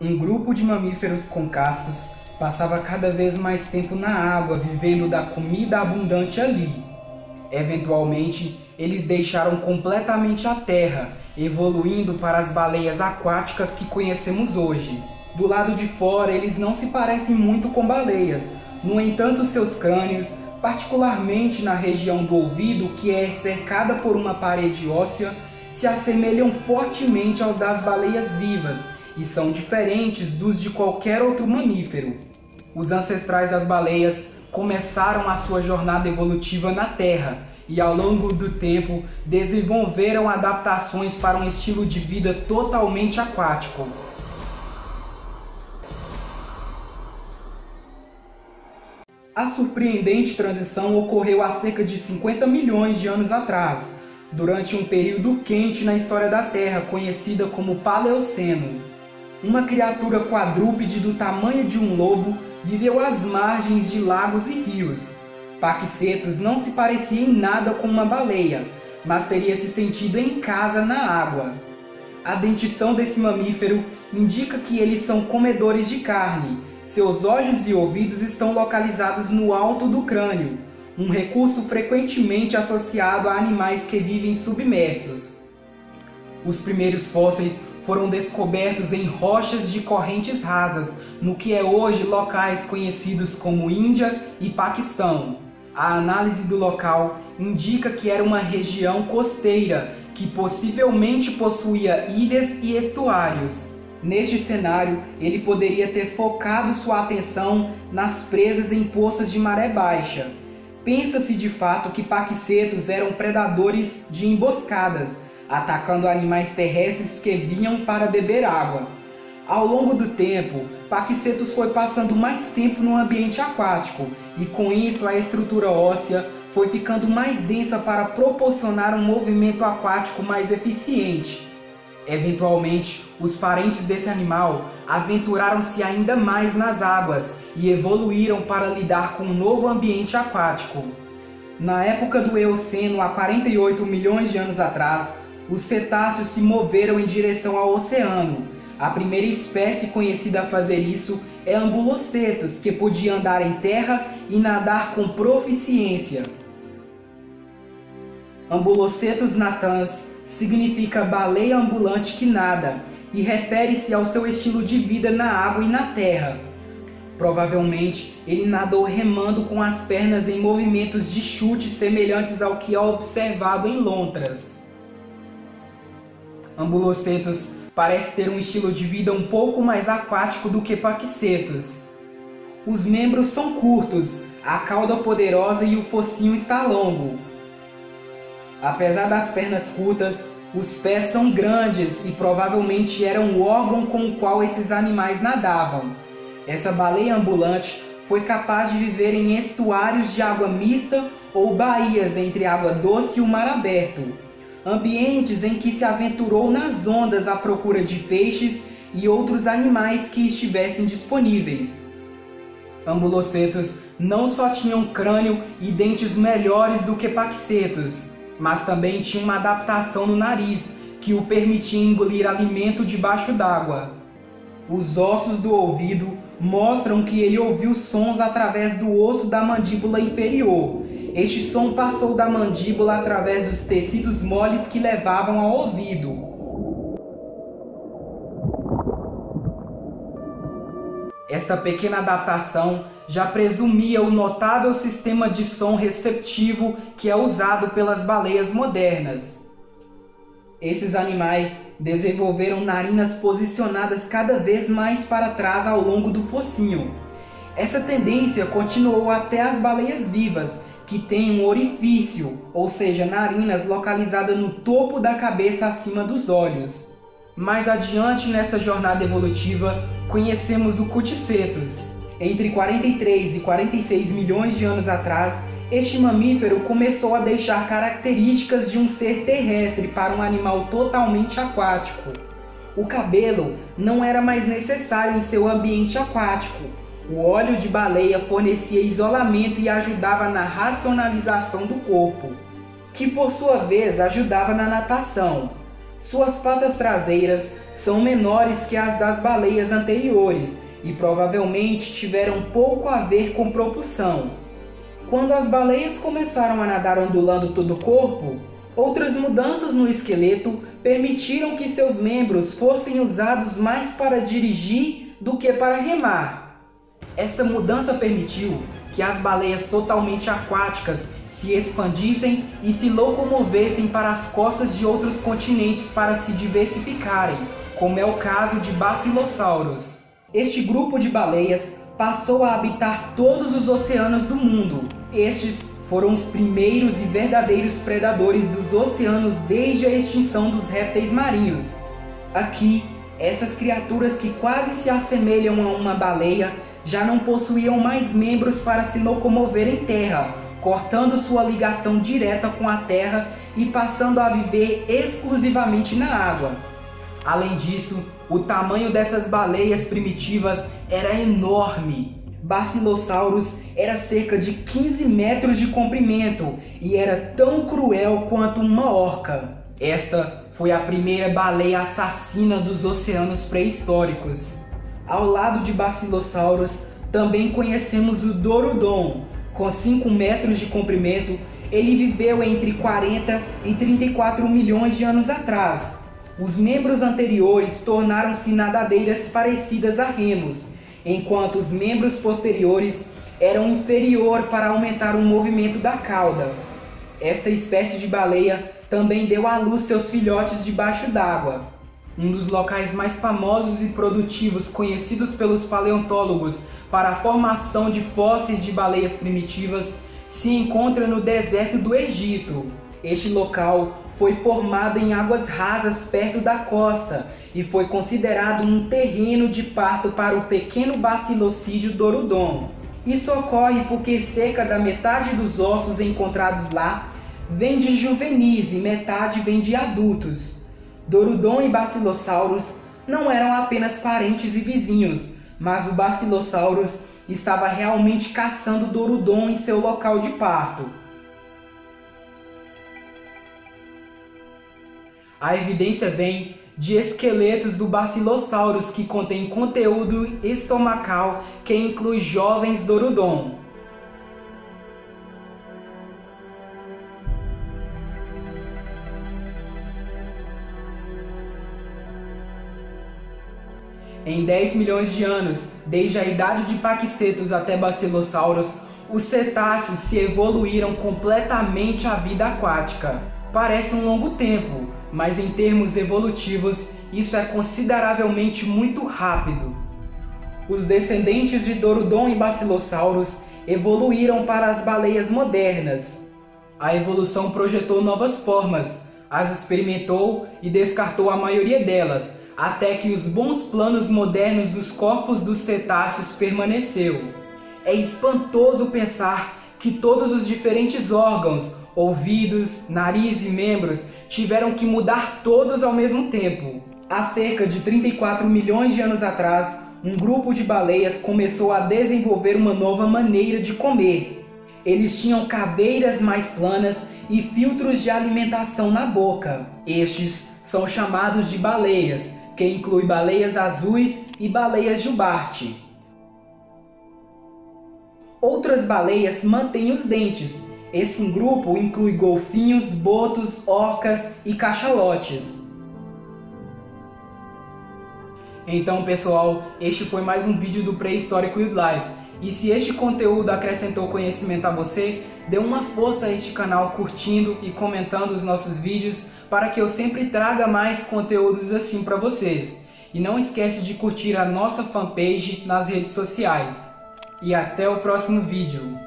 Um grupo de mamíferos com cascos passava cada vez mais tempo na água, vivendo da comida abundante ali. Eventualmente, eles deixaram completamente a terra, evoluindo para as baleias aquáticas que conhecemos hoje. Do lado de fora, eles não se parecem muito com baleias. No entanto, seus crânios, particularmente na região do ouvido, que é cercada por uma parede óssea, se assemelham fortemente aos das baleias vivas e são diferentes dos de qualquer outro mamífero. Os ancestrais das baleias começaram a sua jornada evolutiva na Terra e, ao longo do tempo, desenvolveram adaptações para um estilo de vida totalmente aquático. A surpreendente transição ocorreu há cerca de 50 milhões de anos atrás, durante um período quente na história da Terra, conhecida como Paleoceno. Uma criatura quadrúpede do tamanho de um lobo viveu às margens de lagos e rios. Pakicetus não se parecia em nada com uma baleia, mas teria se sentido em casa na água. A dentição desse mamífero indica que eles são comedores de carne. Seus olhos e ouvidos estão localizados no alto do crânio, um recurso frequentemente associado a animais que vivem submersos. Os primeiros fósseis foram descobertos em rochas de correntes rasas, no que é hoje locais conhecidos como Índia e Paquistão. A análise do local indica que era uma região costeira, que possivelmente possuía ilhas e estuários. Neste cenário, ele poderia ter focado sua atenção nas presas em poças de maré baixa. Pensa-se de fato que Pakicetus eram predadores de emboscadas, atacando animais terrestres que vinham para beber água. Ao longo do tempo, Pakicetus foi passando mais tempo no ambiente aquático, e com isso a estrutura óssea foi ficando mais densa para proporcionar um movimento aquático mais eficiente. Eventualmente, os parentes desse animal aventuraram-se ainda mais nas águas e evoluíram para lidar com um novo ambiente aquático. Na época do Eoceno, há 48 milhões de anos atrás, os cetáceos se moveram em direção ao oceano. A primeira espécie conhecida a fazer isso é Ambulocetus, que podia andar em terra e nadar com proficiência. Ambulocetus natans significa baleia ambulante que nada e refere-se ao seu estilo de vida na água e na terra. Provavelmente, ele nadou remando com as pernas em movimentos de chute semelhantes ao que é observado em lontras. Ambulocetus parece ter um estilo de vida um pouco mais aquático do que Pakicetus. Os membros são curtos, a cauda poderosa e o focinho está longo. Apesar das pernas curtas, os pés são grandes e provavelmente eram o órgão com o qual esses animais nadavam. Essa baleia ambulante foi capaz de viver em estuários de água mista ou baías entre água doce e o mar aberto, ambientes em que se aventurou nas ondas à procura de peixes e outros animais que estivessem disponíveis. Ambulocetus não só tinham crânio e dentes melhores do que Pakicetus, mas também tinha uma adaptação no nariz, que o permitia engolir alimento debaixo d'água. Os ossos do ouvido mostram que ele ouviu sons através do osso da mandíbula inferior. Este som passou da mandíbula através dos tecidos moles que levavam ao ouvido. Esta pequena adaptação já presumia o notável sistema de som receptivo que é usado pelas baleias modernas. Esses animais desenvolveram narinas posicionadas cada vez mais para trás ao longo do focinho. Essa tendência continuou até as baleias vivas, que têm um orifício, ou seja, narinas localizadas no topo da cabeça acima dos olhos. Mais adiante nesta jornada evolutiva, conhecemos o Kutchicetus. Entre 43 e 46 milhões de anos atrás, este mamífero começou a deixar características de um ser terrestre para um animal totalmente aquático. O cabelo não era mais necessário em seu ambiente aquático. O óleo de baleia fornecia isolamento e ajudava na racionalização do corpo, que por sua vez ajudava na natação. Suas patas traseiras são menores que as das baleias anteriores e provavelmente tiveram pouco a ver com propulsão. Quando as baleias começaram a nadar ondulando todo o corpo, outras mudanças no esqueleto permitiram que seus membros fossem usados mais para dirigir do que para remar. Esta mudança permitiu que as baleias totalmente aquáticas se expandissem e se locomovessem para as costas de outros continentes para se diversificarem, como é o caso de Basilosaurus. Este grupo de baleias passou a habitar todos os oceanos do mundo. Estes foram os primeiros e verdadeiros predadores dos oceanos desde a extinção dos répteis marinhos. Aqui, essas criaturas que quase se assemelham a uma baleia já não possuíam mais membros para se locomover em terra, cortando sua ligação direta com a terra e passando a viver exclusivamente na água. Além disso, o tamanho dessas baleias primitivas era enorme. Basilosaurus era cerca de 15 metros de comprimento e era tão cruel quanto uma orca. Esta foi a primeira baleia assassina dos oceanos pré-históricos. Ao lado de Basilosaurus, também conhecemos o Dorudon. Com 5 metros de comprimento, ele viveu entre 40 e 34 milhões de anos atrás. Os membros anteriores tornaram-se nadadeiras parecidas a remos, enquanto os membros posteriores eram inferior para aumentar o movimento da cauda. Esta espécie de baleia também deu à luz seus filhotes debaixo d'água. Um dos locais mais famosos e produtivos conhecidos pelos paleontólogos para a formação de fósseis de baleias primitivas se encontra no deserto do Egito. Este local foi formado em águas rasas perto da costa e foi considerado um terreno de parto para o pequeno bacilocídeo Dorudon. Isso ocorre porque cerca da metade dos ossos encontrados lá vem de juvenis e metade vem de adultos. Dorudon e Basilosaurus não eram apenas parentes e vizinhos, mas o Basilosaurus estava realmente caçando Dorudon em seu local de parto. A evidência vem de esqueletos do Basilosaurus que contêm conteúdo estomacal que inclui jovens Dorudon. Em 10 milhões de anos, desde a idade de Pakicetus até Basilosaurus, os cetáceos se evoluíram completamente à vida aquática. Parece um longo tempo, mas em termos evolutivos, isso é consideravelmente muito rápido. Os descendentes de Dorudon e Basilosaurus evoluíram para as baleias modernas. A evolução projetou novas formas, as experimentou e descartou a maioria delas, até que os bons planos modernos dos corpos dos cetáceos permaneceu. É espantoso pensar que todos os diferentes órgãos, ouvidos, nariz e membros, tiveram que mudar todos ao mesmo tempo. Há cerca de 34 milhões de anos atrás, um grupo de baleias começou a desenvolver uma nova maneira de comer. Eles tinham caveiras mais planas e filtros de alimentação na boca. Estes são chamados de baleias, que inclui baleias azuis e baleias jubarte. Outras baleias mantêm os dentes. Esse grupo inclui golfinhos, botos, orcas e cachalotes. Então, pessoal, este foi mais um vídeo do Pré-Histórico Wildlife. E se este conteúdo acrescentou conhecimento a você, dê uma força a este canal curtindo e comentando os nossos vídeos para que eu sempre traga mais conteúdos assim para vocês. E não esquece de curtir a nossa fanpage nas redes sociais. E até o próximo vídeo.